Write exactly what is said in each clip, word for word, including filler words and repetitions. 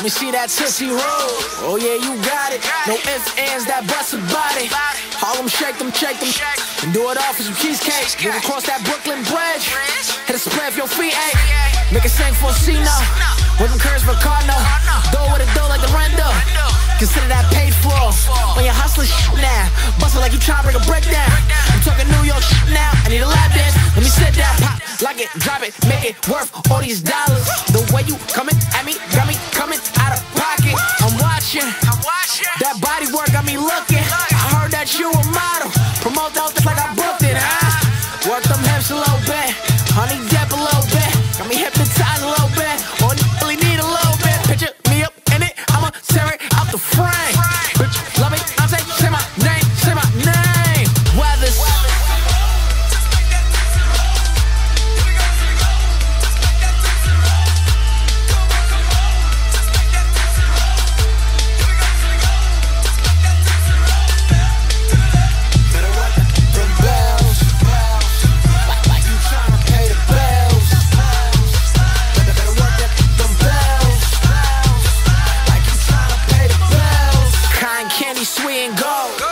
Let me see that Tootsie Roll. Oh yeah, you got it. No ifs, ands, that bust about it. Harlem shake them, shake them. And do it all for some cheesecake. Move across that Brooklyn Bridge. Hit a spread for your feet, ayy. Make it sing for a C-no. With them curves for a cardinal. Do what it do like the rendo. Consider that paid for. When you're hustling shit now. Bustle like you trying to break a breakdown. I'm talking New York shit now. I need a lap dance. Let me sit down, pop. Like it, drop it, make it worth all these dollars. The way you coming at me, got me coming out of pocket. I'm watching, I'm watching. That body work got me looking. I heard that you a model. Promote those things like I booked it, huh? Work them hips a little bit, honey dip a little bit. Got me hypnotized a little bit, only really need a little bit. Picture me up in it, I'ma tear it out the frame. Bitch, love me, I'm saying, say my name, say my name. Weathers.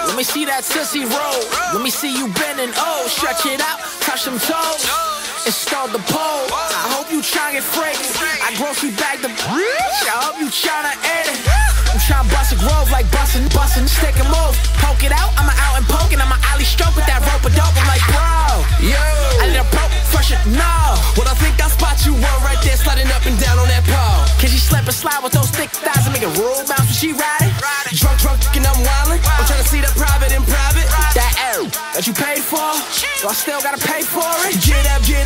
Let me see that Tootsie Roll. Let me see you bending, oh, stretch it out, touch them toes, install the pole. I hope you try to get freaky. I grocery bag the bitch. I hope you tryna eat it. I'm tryna bust a grove like bustin', bustin', stick and move, poke it out. I'ma out and poke and I'ma alley stroke with that rope a dope. I'm like, bro, yo, I need a rope, fresh it, no. Well, I think I spot you one right there, sliding up and down on that pole. Can she slip and slide with those thick thighs and make a roll bounce when she riding? Drunk, drunk, and I'm wildin'. I'm tryna see the private in private. That arrow that you paid for, so I still gotta pay for it. Get up, get